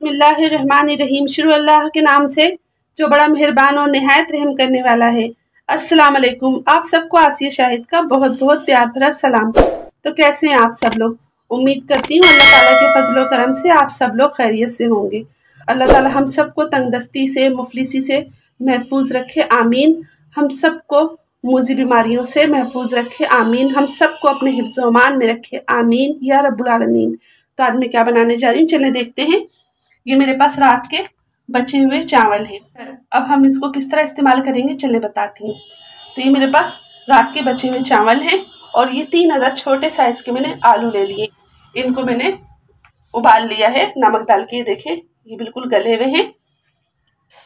बिस्मिल्लाहिर्रहमानिर्रहीम। शुरू अल्लाह के नाम से जो बड़ा मेहरबान और नहायत रहम करने वाला है। अस्सलाम अलैकुम। आप सबको आसिया शाहिद का बहुत बहुत प्यार भरा सलाम। तो कैसे हैं आप सब लोग? उम्मीद करती हूँ अल्लाह ताला के फजल और करम से आप सब लोग खैरियत से होंगे। अल्लाह ताला हम सबको तंगदस्ती से, मुफलिसी से महफूज रखे, आमीन। हम सबको मुजी बीमारियों से महफूज रखे, आमीन। हम सबको अपने हिफ्ज़ व अमान में रखे, आमीन या रब्बुल आलमीन। तो आज मैं क्या बनाने जा रही हूँ, चले देखते हैं। ये मेरे पास रात के बचे हुए चावल हैं। अब हम इसको किस तरह इस्तेमाल करेंगे चले बताती हूँ। तो ये मेरे पास रात के बचे हुए चावल हैं और ये 3 अदद छोटे साइज़ के मैंने आलू ले लिए। इनको मैंने उबाल लिया है नमक डाल के। ये देखें, ये बिल्कुल गले हुए हैं।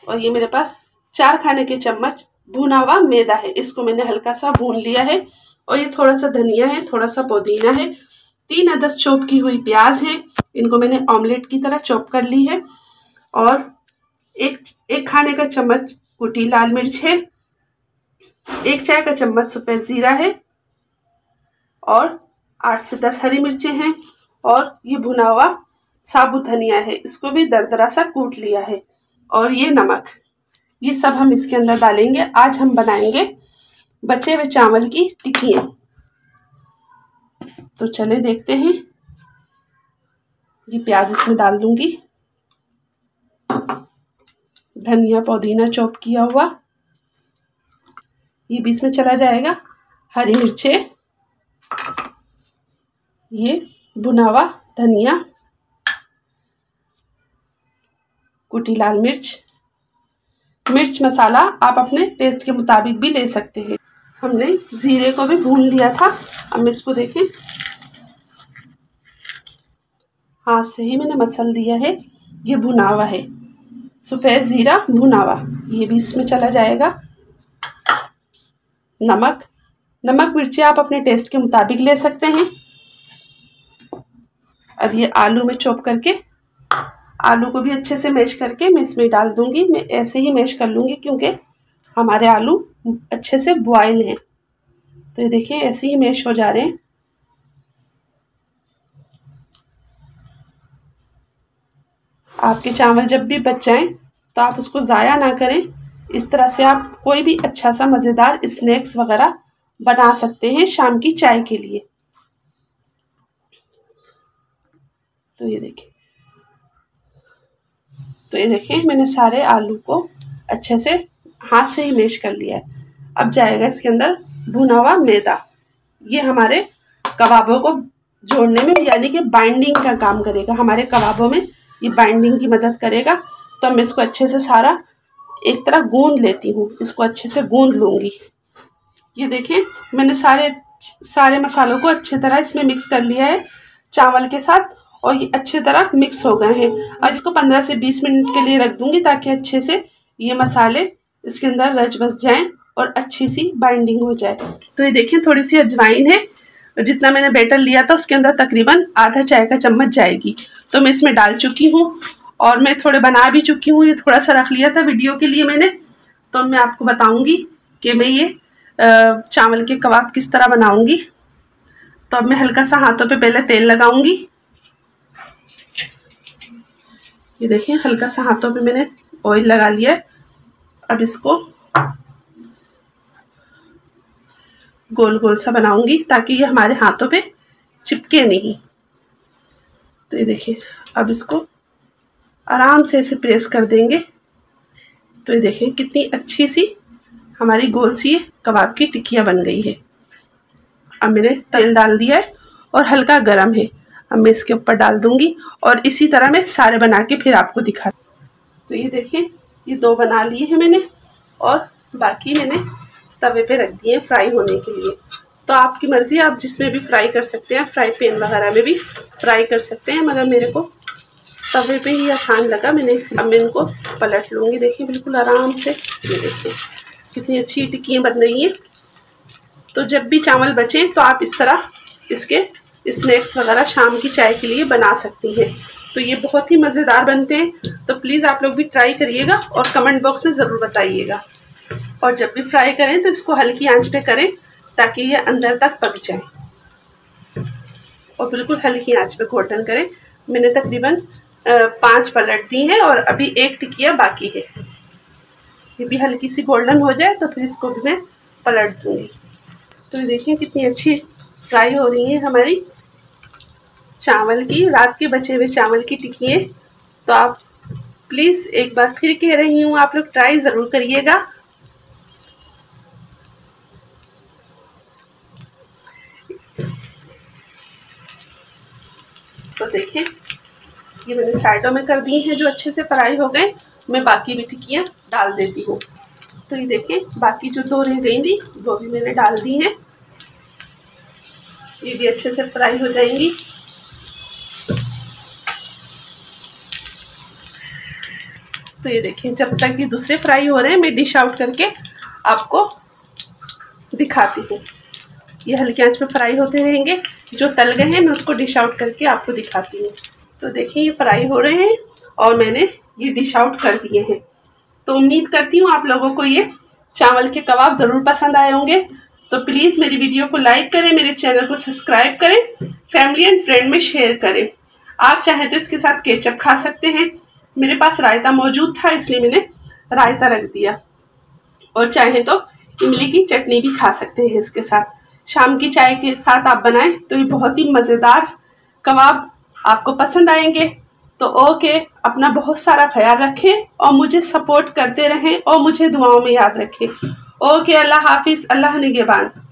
और ये मेरे पास 4 खाने के चम्मच भुना हुआ मैदा है, इसको मैंने हल्का सा भून लिया है। और ये थोड़ा सा धनिया है, थोड़ा सा पुदीना है। 3 अदद चॉप की हुई प्याज है, इनको मैंने ऑमलेट की तरह चॉप कर ली है। और एक खाने का चम्मच कुटी लाल मिर्च है, 1 चाय का चम्मच सफ़ेद ज़ीरा है, और 8 से 10 हरी मिर्चें हैं। और ये भुना हुआ साबुत धनिया है, इसको भी दरदरा सा कूट लिया है। और ये नमक, ये सब हम इसके अंदर डालेंगे। आज हम बनाएंगे बचे हुए चावल की टिक्कियाँ। तो चले देखते हैं। ये प्याज इसमें डाल दूंगी, धनिया पुदीना चॉप किया हुआ ये बीच में चला जाएगा, हरी मिर्चें, ये भुना हुआ धनिया, कुटी लाल मिर्च, मिर्च मसाला आप अपने टेस्ट के मुताबिक भी ले सकते हैं। हमने ज़ीरे को भी भून लिया था। अब इसको देखें, हाथ से ही मैंने मसल दिया है। ये भुनावा है, सफ़ेद ज़ीरा भुनावा, ये भी इसमें चला जाएगा। नमक, नमक मिर्ची आप अपने टेस्ट के मुताबिक ले सकते हैं। अब ये आलू में चॉप करके, आलू को भी अच्छे से मैश करके मैं इसमें डाल दूँगी। मैं ऐसे ही मैश कर लूँगी क्योंकि हमारे आलू अच्छे से बॉयल हैं। तो ये देखिए ऐसे ही मैश हो जा रहे हैं। आपके चावल जब भी बच जाएँ तो आप उसको ज़ाया ना करें। इस तरह से आप कोई भी अच्छा सा मज़ेदार स्नैक्स वगैरह बना सकते हैं शाम की चाय के लिए। तो ये देखिए, मैंने सारे आलू को अच्छे से हाथ से ही मैश कर लिया है। अब जाएगा इसके अंदर भुना हुआ मैदा, ये हमारे कबाबों को जोड़ने में यानी कि बाइंडिंग का काम करेगा। हमारे कबाबों में ये बाइंडिंग की मदद करेगा। तो मैं इसको अच्छे से सारा एक तरह गूंद लेती हूँ, इसको अच्छे से गूंद लूँगी। ये देखें, मैंने सारे मसालों को अच्छे तरह इसमें मिक्स कर लिया है चावल के साथ। और ये अच्छे तरह मिक्स हो गए हैं। और इसको 15 से 20 मिनट के लिए रख दूँगी ताकि अच्छे से ये मसाले इसके अंदर रच बस जाएँ और अच्छी सी बाइंडिंग हो जाए। तो ये देखें, थोड़ी सी अजवाइन है, जितना मैंने बैटर लिया था उसके अंदर तकरीबन ½ चाय का चम्मच जाएगी। तो मैं इसमें डाल चुकी हूँ और मैं थोड़े बना भी चुकी हूँ। ये थोड़ा सा रख लिया था वीडियो के लिए मैंने। तो मैं आपको बताऊँगी कि मैं ये चावल के कबाब किस तरह बनाऊँगी। तो अब मैं हल्का सा हाथों पे पहले तेल लगाऊँगी। ये देखिए, हल्का सा हाथों पे मैंने ऑयल लगा लिया है। अब इसको गोल गोल सा बनाऊँगी ताकि ये हमारे हाथों पे चिपके नहीं। तो ये देखिए, अब इसको आराम से ऐसे प्रेस कर देंगे। तो ये देखिए कितनी अच्छी सी हमारी गोल सी कबाब की टिक्कियाँ बन गई है। अब मैंने तेल डाल दिया है और हल्का गरम है। अब मैं इसके ऊपर डाल दूँगी और इसी तरह मैं सारे बना के फिर आपको दिखा। तो ये देखें, ये 2 बना लिए हैं मैंने और बाकी मैंने तवे पे रख दिए फ्राई होने के लिए। तो आपकी मर्ज़ी, आप जिसमें भी फ्राई कर सकते हैं, फ्राई पैन वगैरह में भी फ्राई कर सकते हैं, मगर मेरे को तवे पे ही आसान लगा। मैंने अब मैं इनको पलट लूँगी। देखिए बिल्कुल आराम से, ये देखिए कितनी अच्छी टिक्कियाँ बन रही हैं। तो जब भी चावल बचें तो आप इस तरह इसके स्नैक्स वगैरह शाम की चाय के लिए बना सकती हैं। तो ये बहुत ही मज़ेदार बनते हैं। तो प्लीज़ आप लोग भी ट्राई करिएगा और कमेंट बॉक्स में ज़रूर बताइएगा। और जब भी फ्राई करें तो इसको हल्की आंच पे करें ताकि ये अंदर तक पक जाए। और बिल्कुल हल्की आंच पे घोटन करें। मैंने तकरीबन पांच पलट दी हैं और अभी एक टिकिया बाकी है। ये भी हल्की सी गोल्डन हो जाए तो फिर इसको भी मैं पलट दूँगी। तो ये देखिए कितनी अच्छी फ्राई हो रही है हमारी चावल की, रात के बचे हुए चावल की टिक्कियाँ। तो आप प्लीज़ एक बार फिर कह रही हूँ, आप लोग ट्राई ज़रूर करिएगा। तो देखें ये मैंने साइडों में कर दी हैं जो अच्छे से फ्राई हो गए। मैं बाकी भी टिक्कियाँ डाल देती हूँ। तो ये देखें बाकी जो दो रह गई थी वो भी मैंने डाल दी हैं। ये भी अच्छे से फ्राई हो जाएंगी। तो ये देखें जब तक ये दूसरे फ्राई हो रहे हैं मैं डिश आउट करके आपको दिखाती हूँ। ये हल्की आंच पे फ्राई होते रहेंगे, जो तल गए हैं मैं उसको डिश आउट करके आपको दिखाती हूँ। तो देखें ये फ्राई हो रहे हैं और मैंने ये डिश आउट कर दिए हैं। तो उम्मीद करती हूँ आप लोगों को ये चावल के कबाब ज़रूर पसंद आए होंगे। तो प्लीज़ मेरी वीडियो को लाइक करें, मेरे चैनल को सब्सक्राइब करें, फैमिली एंड फ्रेंड में शेयर करें। आप चाहें तो इसके साथ केचप खा सकते हैं। मेरे पास रायता मौजूद था इसलिए मैंने रायता रख दिया, और चाहे तो इमली की चटनी भी खा सकते हैं इसके साथ। शाम की चाय के साथ आप बनाएं तो ये बहुत ही मज़ेदार कबाब आपको पसंद आएंगे। तो ओके, अपना बहुत सारा ख्याल रखें और मुझे सपोर्ट करते रहें और मुझे दुआओं में याद रखें। ओके, अल्लाह हाफिज़, अल्लाह निगहबान।